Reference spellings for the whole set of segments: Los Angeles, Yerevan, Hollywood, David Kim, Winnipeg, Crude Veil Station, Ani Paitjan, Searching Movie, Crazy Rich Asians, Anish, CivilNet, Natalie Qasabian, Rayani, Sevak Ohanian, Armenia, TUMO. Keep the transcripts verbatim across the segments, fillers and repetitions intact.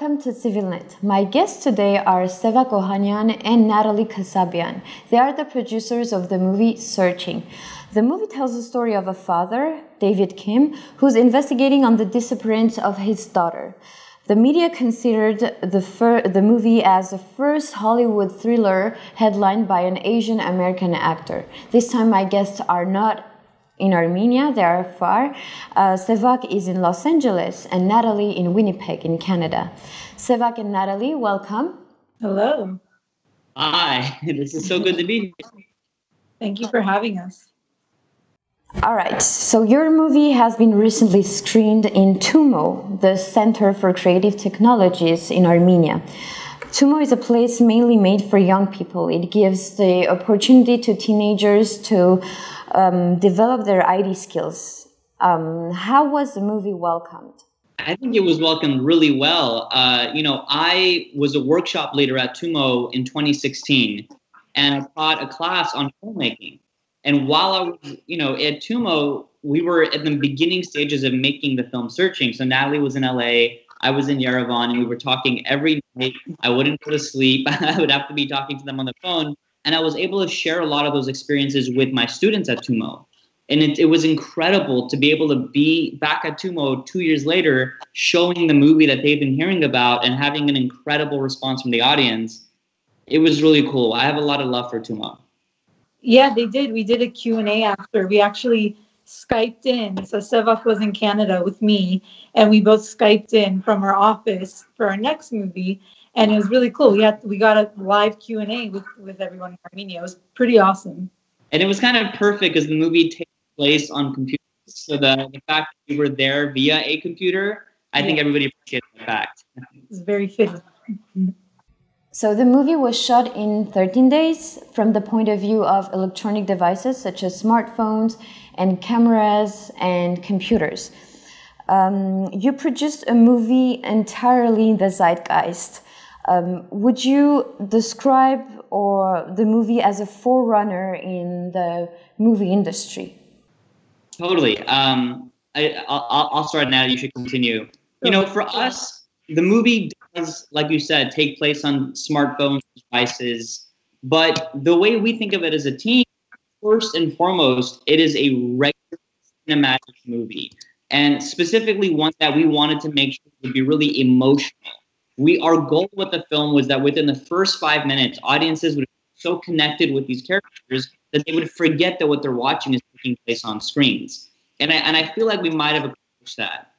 Welcome to CivilNet. My guests today are Sevak Ohanian and Natalie Qasabian. They are the producers of the movie Searching. The movie tells the story of a father, David Kim, who's investigating on the disappearance of his daughter. The media considered the, fir the movie as the first Hollywood thriller headlined by an Asian-American actor. This time my guests are not in Armenia, they are far. Uh, Sevak is in Los Angeles and Natalie in Winnipeg in Canada. Sevak and Natalie, welcome. Hello. Hi, this is so good to be here. Thank you for having us. All right, so your movie has been recently screened in TUMO, the Center for Creative Technologies in Armenia. TUMO is a place mainly made for young people. It gives the opportunity to teenagers to um, develop their I T skills. Um, how was the movie welcomed? I think it was welcomed really well. Uh, you know, I was a workshop leader at TUMO in twenty sixteen, and I taught a class on filmmaking. And while I was, you know, at TUMO, we were at the beginning stages of making the film Searching. So Natalie was in L A, I was in Yerevan, and we were talking every night. I wouldn't go to sleep. I would have to be talking to them on the phone. And I was able to share a lot of those experiences with my students at TUMO. And it, it was incredible to be able to be back at TUMO two years later, showing the movie that they've been hearing about and having an incredible response from the audience. It was really cool. I have a lot of love for TUMO. Yeah, they did. We did a Q and A after. We actually Skyped in. So Sevak was in Canada with me, and we both Skyped in from our office for our next movie. And it was really cool. We had we got a live Q and A with, with everyone in Armenia. It was pretty awesome. And it was kind of perfect because the movie takes place on computers. So the, the fact that we were there via a computer, I yeah. think everybody appreciated the fact. It's very fitting. So the movie was shot in thirteen days from the point of view of electronic devices such as smartphones and cameras and computers. Um, you produced a movie entirely in the zeitgeist. Um, would you describe or the movie as a forerunner in the movie industry? Totally. Um, I, I'll, I'll start now. You should continue. You know, for us, the movie does, like you said, take place on smartphone devices, but the way we think of it as a team, first and foremost, it is a regular cinematic movie, and specifically one that we wanted to make sure would be really emotional. We, our goal with the film was that within the first five minutes, audiences would be so connected with these characters that they would forget that what they're watching is taking place on screens. And I, and I feel like we might have accomplished that.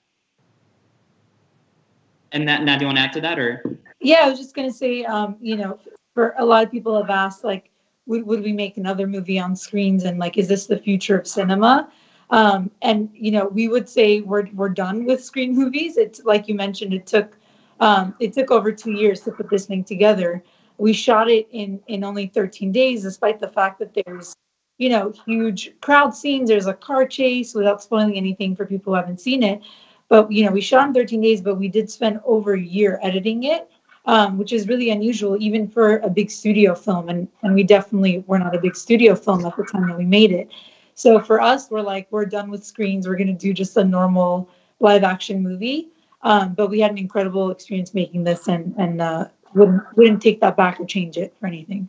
And that, now, do you want to add to that, or? Yeah, I was just gonna say, um, you know, for a lot of people have asked, like, would, would we make another movie on screens? And like, is this the future of cinema? Um, and you know, we would say we're we're done with screen movies. It's like you mentioned, it took um, it took over two years to put this thing together. We shot it in in only thirteen days, despite the fact that there's, you know, huge crowd scenes. There's a car chase, without spoiling anything for people who haven't seen it. But, you know, we shot in thirteen days, but we did spend over a year editing it, um, which is really unusual, even for a big studio film. And, and we definitely were not a big studio film at the time that we made it. So for us, we're like, we're done with screens. We're going to do just a normal live action movie. Um, but we had an incredible experience making this, and, and uh, wouldn't, wouldn't take that back or change it for anything.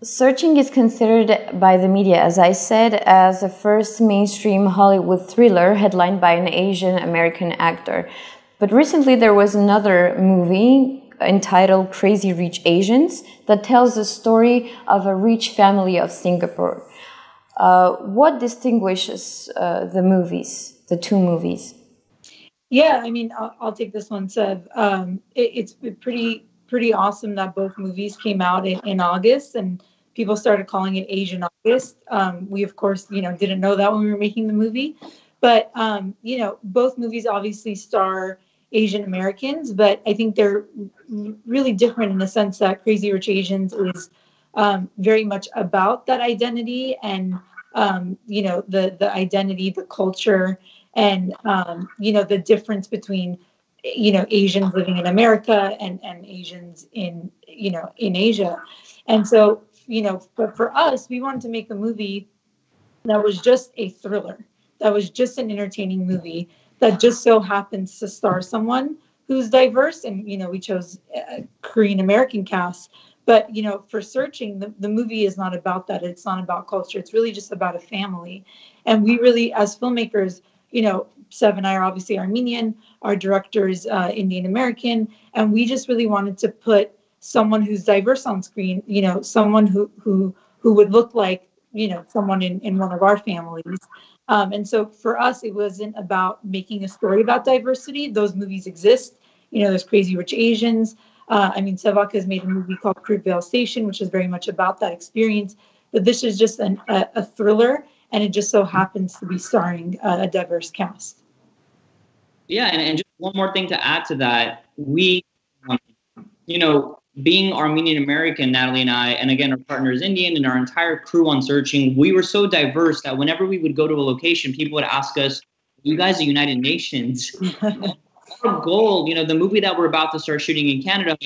Searching is considered by the media, as I said, as the first mainstream Hollywood thriller headlined by an Asian-American actor. But recently there was another movie entitled Crazy Rich Asians that tells the story of a rich family of Singapore. Uh, what distinguishes uh, the movies, the two movies? Yeah, I mean, I'll, I'll take this one, Sev. Um, it, it's pretty... pretty awesome that both movies came out in, in August, and people started calling it Asian August. Um, we, of course, you know, didn't know that when we were making the movie, but, um, you know, both movies obviously star Asian Americans, but I think they're really different in the sense that Crazy Rich Asians is um, very much about that identity and, um, you know, the, the identity, the culture, and, um, you know, the difference between, you know, Asians living in America and, and Asians in, you know, in Asia. And so, you know, but for us, we wanted to make a movie that was just a thriller, that was just an entertaining movie that just so happens to star someone who's diverse, and, you know, we chose a Korean American cast. But, you know, for Searching, the, the movie is not about that. It's not about culture. It's really just about a family. And we really, as filmmakers, you know, Sev and I are obviously Armenian, our director is uh, Indian American, and we just really wanted to put someone who's diverse on screen, you know, someone who who who would look like, you know, someone in, in one of our families. Um, and so for us, it wasn't about making a story about diversity. Those movies exist. You know, there's Crazy Rich Asians. Uh, I mean, Sevak has made a movie called Crude Veil Station, which is very much about that experience. But this is just an, a, a thriller, and it just so happens to be starring uh, a diverse cast. Yeah, and, and just one more thing to add to that. We, um, you know, being Armenian American, Natalie and I, and again, our partner is Indian, and our entire crew on Searching, we were so diverse that whenever we would go to a location, people would ask us, you guys are United Nations. Our goal, you know, the movie that we're about to start shooting in Canada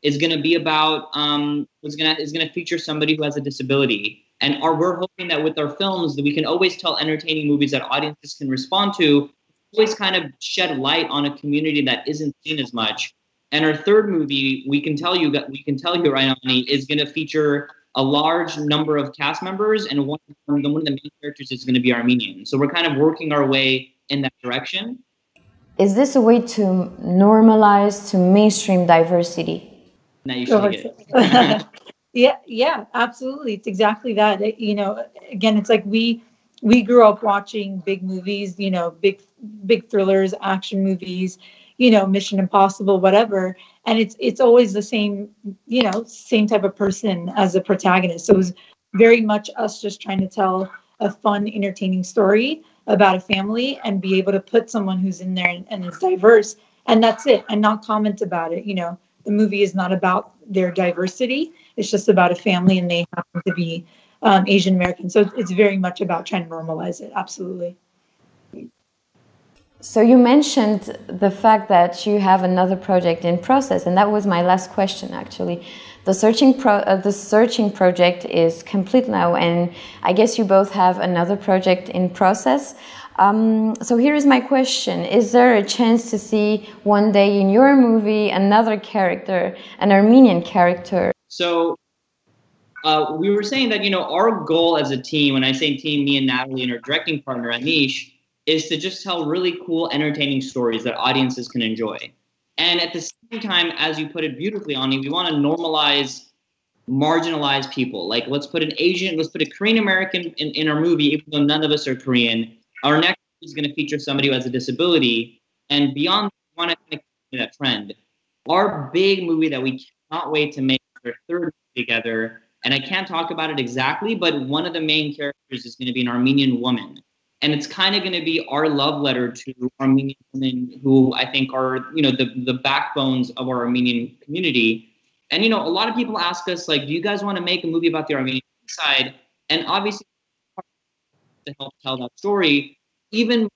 is going to be about, um, is going to is going to feature somebody who has a disability. And our, we're hoping that with our films that we can always tell entertaining movies that audiences can respond to, always kind of shed light on a community that isn't seen as much. And our third movie, we can tell you that we can tell you, Rayani, is going to feature a large number of cast members, and one of them, one of the main characters is going to be Armenian. So we're kind of working our way in that direction. Is this a way to normalize, to mainstream diversity? Now you should get it. Yeah, yeah, absolutely. It's exactly that. It, you know, again, it's like we we grew up watching big movies, you know, big big thrillers, action movies, you know, Mission Impossible, whatever. And it's it's always the same, you know, same type of person as the protagonist. So it was very much us just trying to tell a fun, entertaining story about a family and be able to put someone who's in there and, and is diverse. And that's it. And not comment about it. You know, the movie is not about their diversity. It's just about a family, and they happen to be um, Asian American. So it's very much about trying to normalize it. Absolutely. So you mentioned the fact that you have another project in process, and that was my last question, actually. The searching, pro uh, the searching project is complete now, and I guess you both have another project in process. Um, so here is my question. Is there a chance to see one day in your movie another character, an Armenian character? So uh, we were saying that, you know, our goal as a team, when I say team, me and Natalie and our directing partner, Anish, is to just tell really cool, entertaining stories that audiences can enjoy. And at the same time, as you put it beautifully, Ani, we want to normalize marginalized people. Like, let's put an Asian, let's put a Korean American in, in our movie, even though none of us are Korean. Our next is going to feature somebody who has a disability, and beyond that, we want to continue that trend. Our big movie that we cannot wait to make is our third movie together, and I can't talk about it exactly, but one of the main characters is going to be an Armenian woman, and it's kind of going to be our love letter to Armenian women who I think are, you know, the, the backbones of our Armenian community. And, you know, a lot of people ask us, like, do you guys want to make a movie about the Armenian side? And obviously, to help tell that story, even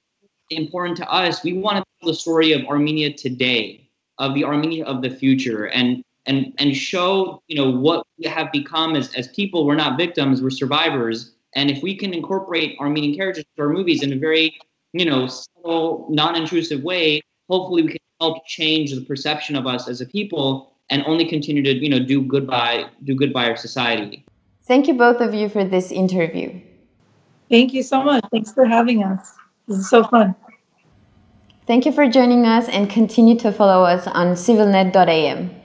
important to us, we want to tell the story of Armenia today, of the Armenia of the future, and and and show, you know, what we have become as, as people. We're not victims, we're survivors. And if we can incorporate Armenian characters to our movies in a very, you know, subtle, non-intrusive way, hopefully we can help change the perception of us as a people and only continue to, you know, do good by do good by our society. Thank you both of you for this interview. Thank you so much. Thanks for having us. This is so fun. Thank you for joining us, and continue to follow us on civilnet dot a m.